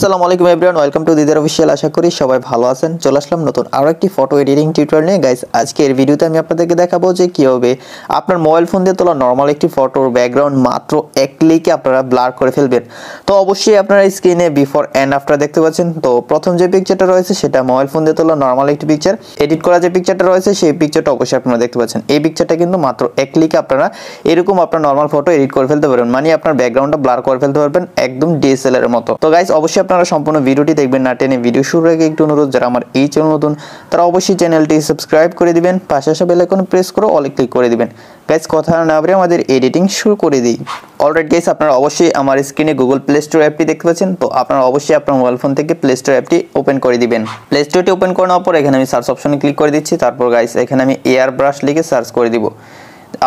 আসসালামু আলাইকুম everyone welcome to Didar official. আশা করি সবাই ভালো আছেন। চলে আসলাম নতুন আরো একটি ফটো এডিটিং টিউটোরিয়াল নিয়ে। গাইস আজকের ভিডিওতে আমি আপনাদেরকে দেখাবো যে কিভাবে আপনার মোবাইল ফোন দিয়ে তোলা নরমাল একটি ফটোর ব্যাকগ্রাউন্ড মাত্র এক ক্লিকে আপনারা ব্লার করে ফেলবেন। তো অবশ্যই আপনারা স্ক্রিনে বিফোর এন্ড আফটার দেখতে পাচ্ছেন। তো প্রথম যে পিকচারটা রয়েছে সেটা মোবাইল ফোন দিয়ে তোলা নরমাল একটি পিকচার। এডিট করা যে পিকচারটা রয়েছে সেই পিকচারটা অবশ্যই আপনারা দেখতে পাচ্ছেন। এই পিকচারটা কিন্তু মাত্র এক ক্লিকে আপনারা এরকম আপনার নরমাল ফটো এডিট করে ফেলতে পারবেন, মানে আপনার ব্যাকগ্রাউন্ডটা ব্লার করে ফেলতে পারবেন একদম DSLR এর মতো। তো গাইস অবশ্যই আপনারা সম্পূর্ণ ভিডিওটি দেখবেন, না টেনে। ভিডিও শুরুর আগে একটু অনুরোধ, যারা আমার এই চ্যানেল নতুন তারা অবশ্যই চ্যানেলটি সাবস্ক্রাইব করে দিবেন, পাশে আসা বেল আইকন প্রেস করে অল ক্লিক করে দিবেন। গাইস কথা না বাড়িয়ে আমাদের এডিটিং শুরু করে দিই। অলরাইট গাইস, আপনারা অবশ্যই আমার স্ক্রিনে গুগল প্লে স্টোর অ্যাপটি দেখতে পাচ্ছেন। তো আপনারা অবশ্যই আপনার মোবাইল ফোন থেকে প্লে স্টোর অ্যাপটি ওপেন করে দিবেন। প্লে স্টোরটি ওপেন করার পর এখানে আমি সার্চ অপশনে ক্লিক করে দিচ্ছি। তারপর গাইস এখানে আমি এয়ার ব্রাশ লিখে সার্চ করে দিব।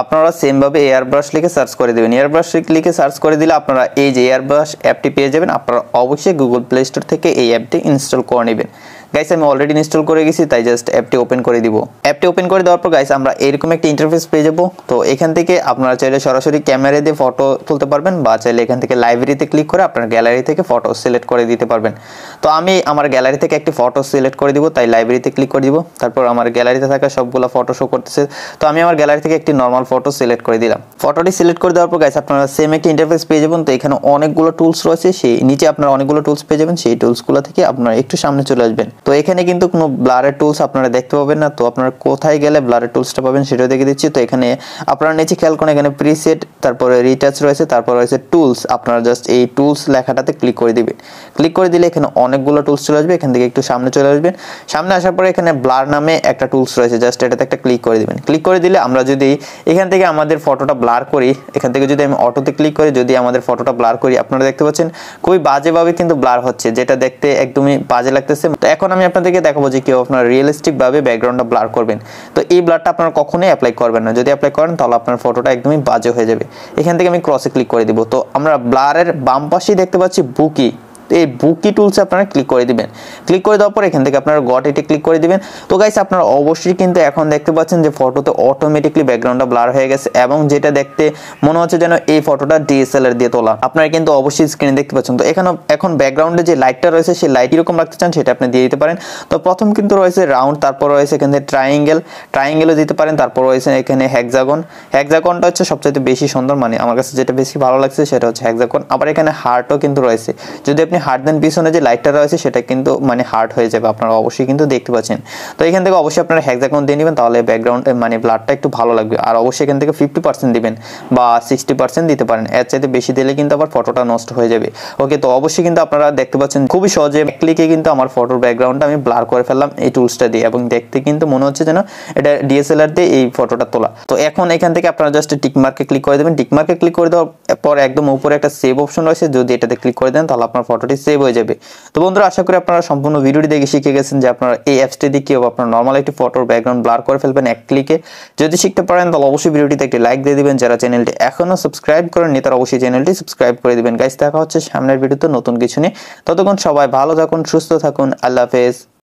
আপনারা সেমভাবে এয়ার ব্রাশ লিখে সার্চ করে দেবেন। এয়ার ব্রাশ লিখে সার্চ করে দিলে আপনারা এই যে এয়ার ব্রাশ অ্যাপটি পেয়ে যাবেন। আপনারা অবশ্যই গুগল প্লে স্টোর থেকে এই অ্যাপটি ইনস্টল করে নেবেন। গাইস আমি অলরেডি ইনস্টল করে গেছি, তাই জাস্ট অ্যাপটি ওপেন করে দিব। অ্যাপটি ওপেন করে দেওয়ার পর গাইস আমরা এরকম একটা ইন্টারফেস পেয়ে যাবো। তো এখান থেকে আপনারা চাইলে সরাসরি ক্যামেরা দিয়ে ফটো তুলতে পারবেন, বা চাইলে এখান থেকে লাইব্রেরিতে ক্লিক করে আপনার গ্যালারি থেকে ফটো সিলেক্ট করে দিতে পারবেন। তো আমি আমার গ্যালারি থেকে একটি ফটো সিলেক্ট করে দিব, তাই লাইব্রেরিতে ক্লিক করে দিব। তারপর আমার গ্যালারিতে থাকা সবগুলো ফটো শো করতেছে, তো আমি আমার গ্যালারি থেকে একটি নর্মাল ফটো সিলেক্ট করে দিলাম। ফটোটি সিলেক্ট করে দেওয়ার পর গাইস আপনারা সেম একটি ইন্টারফেস পেয়ে যাবেন। তো এখানে অনেকগুলো টুলস রয়েছে, সেই নিচে আপনারা অনেকগুলো টুলস পেয়ে যাবেন। সেই টুলসগুলো থেকে আপনারা একটু সামনে চলে আসবেন। তো এখানে কিন্তু কোনো ব্লারের টুলস আপনারা দেখতে পাবেন না। তো আপনারা কোথায় গেলে ব্লারের টুলসটা পাবেন সেটাও দেখে দিচ্ছি। তো এখানে আপনারা নিচে খেয়াল করেন, এখানে প্রিসেট, তারপরে রিটাচ রয়েছে, তারপর রয়েছে টুলস। আপনারা জাস্ট এই টুলস লেখাটাতে ক্লিক করে দিবেন। ক্লিক করে দিলে এখানে অনেকগুলো টুলস চলে আসবে। এখান থেকে একটু সামনে চলে আসবেন। সামনে আসার পরে এখানে ব্লার নামে একটা টুলস রয়েছে, জাস্ট এটাতে একটা ক্লিক করে দিবেন। ক্লিক করে দিলে আমরা যদি এখান থেকে আমাদের ফটোটা ব্লার করি, এখান থেকে যদি আমি অটোতে ক্লিক করি, যদি আমাদের ফটোটা ব্লার করি, আপনারা দেখতে পাচ্ছেন খুবই বাজেভাবে কিন্তু ব্লার হচ্ছে, যেটা দেখতে একদমই বাজে লাগতেছে। তো এখন আমি আপনাদেরকে দেখাবো যে কেউ আপনারা রিয়েলিস্টিক ভাবে ব্যাকগ্রাউন্ডটা ব্লার করবেন। তো এই ব্লারটা আপনারা কখনোই অ্যাপ্লাই করবেন না। যদি অ্যাপ্লাই করেন তাহলে আপনার ফটোটা একদমই বাজে হয়ে যাবে। এখান থেকে আমি ক্রসে ক্লিক করে দিব। তো আমরা ব্লারের বাম পাশেই দেখতে পাচ্ছি বুকি, এই বুকি টুলসে আপনারা ক্লিক করে দিবেন। ক্লিক করে দেওয়ার পর এখান থেকে আপনারা গট এটি ক্লিক করে দিবেন। তো গাইস আপনারা অবশ্যই কিন্তু এখন দেখতে পাচ্ছেন যে ফটোতে অটোমেটিকলি ব্যাকগ্রাউন্ডটা ব্লার হয়ে গেছে, এবং যেটা দেখতে মনে হচ্ছে যেন এই ফটোটা DSLR দিয়ে তোলা। আপনারা কিন্তু অবশ্যই স্ক্রিনে দেখতে পাচ্ছেন। তো এখানে এখন ব্যাকগ্রাউন্ডে যে লাইটটা রয়েছে সেই লাইট এরকম রাখতে চান সেটা আপনি দিয়ে দিতে পারেন। তো প্রথম কিন্তু রয়েছে রাউন্ড, তারপর রয়েছে এখানে ট্রায়াঙ্গেল, ট্রায়াঙ্গেলও দিতে পারেন। তারপর রয়েছে এখানে হেক্সাগন, হেক্সাগনটা হচ্ছে সবচেয়ে বেশি সুন্দর, মানে আমার কাছে যেটা বেশি ভালো লাগছে সেটা হচ্ছে হেক্সাগন। আবার এখানে হার্টও কিন্তু রয়েছে, যদি আপনি হার্ট দেন পিছনে যে লাইটটা রয়েছে সেটা কিন্তু মানে হার্ট হয়ে যাবে। আপনারা অবশ্যই কিন্তু দেখতে পাচ্ছেন। তো এখান থেকে অবশ্যই আপনারা হেক্সাগন দিয়ে নেবেন, তাহলে ব্যাকগ্রাউন্ড মানে ব্লারটা একটু ভালো লাগবে। আর অবশ্যই এখান থেকে 50% দিবেন বা 60% দিতে পারেন, এর চাইতে বেশি দিলে কিন্তু আবার ফটোটা নষ্ট হয়ে যাবে। ওকে, তো অবশ্যই কিন্তু আপনারা দেখতে পাচ্ছেন খুবই সহজে ক্লিকে কিন্তু আমার ফটোর ব্যাকগ্রাউন্ডটা আমি ব্লার করে ফেললাম এই টুলসটা দিয়ে, এবং দেখতে কিন্তু মনে হচ্ছে যেন এটা DSLR দিয়ে এই ফটোটা তোলা। তো এখন এখান থেকে আপনারা জাস্ট টিকমার্কে ক্লিক করে দেবেন। টিকমার্কে ক্লিক করে দেওয়ার পর একদম উপরে একটা সেভ অপশন রয়েছে, যদি এটাতে ক্লিক করে দেন তাহলে আপনার ফটোটি সেভ হয়ে যাবে। তো বন্ধুরা আশা করি আপনারা সম্পূর্ণ ভিডিওটি দেখে শিখে গেছেন যে আপনারা এই অ্যাপসটি দিয়ে কীভাবে আপনার নর্মাল একটি ফটোর ব্যাকগ্রাউন্ড ব্লার করে ফেলবেন এক ক্লিকে। যদি শিখতে পারেন তাহলে অবশ্যই ভিডিওটিতে একটি লাইক দিয়ে দিবেন। যারা চ্যানেলটি এখনও সাবস্ক্রাইব করেননি তারা অবশ্যই চ্যানেলটি সাবস্ক্রাইব করে দিবেন। গাইস দেখা হচ্ছে সামনের ভিডিওতে নতুন কিছু নিয়ে। ততক্ষণ সবাই ভালো থাকুন, সুস্থ থাকুন। আল্লাহ হাফেজ।